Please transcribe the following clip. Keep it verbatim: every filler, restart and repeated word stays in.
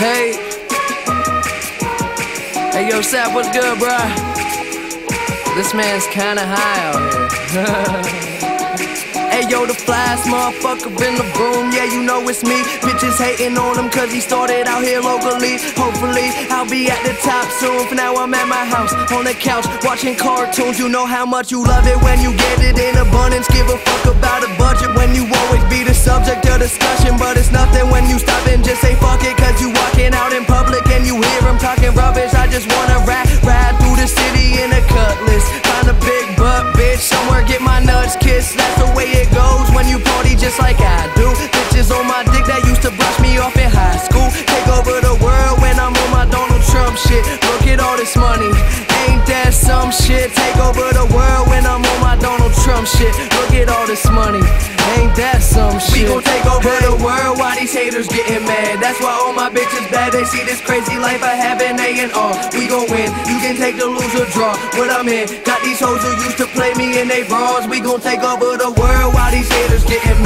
Hey, hey, yo, Sap, what's good, bruh? This man's kinda high out here. Hey yo, the flyest motherfucker in the room, yeah, you know it's me. Bitches hating on him cause he started out here locally. Hopefully, I'll be at the top soon. For now, I'm at my house, on the couch, watching cartoons. You know how much you love it when you get it in abundance. Give a fuck about a budget when you always be the subject of discussion. But it's nothing when you stop and just say fuck it, cause you walking out in public and you hear him talking rubbish. I just wanna rap, ride through the city in a cutlass. Find a big butt, bitch, somewhere get my nuts kissed. That's the way it goes when you party just like I do. Bitches on my dick that used to brush me off in high school. Take over the world when I'm on my Donald Trump shit. Look at all this money, ain't that some shit? Take over the world when I'm on my Donald Trump shit. Look at all this money, ain't that some shit? We gon' take over the world while these haters getting mad. That's why all my bitches bad, they see this crazy life I have in A and R. We gon' win, you can take the lose or draw. What I'm in, got these hoes who used to play me in they bras. We gon' take over the world while these haters getting mad.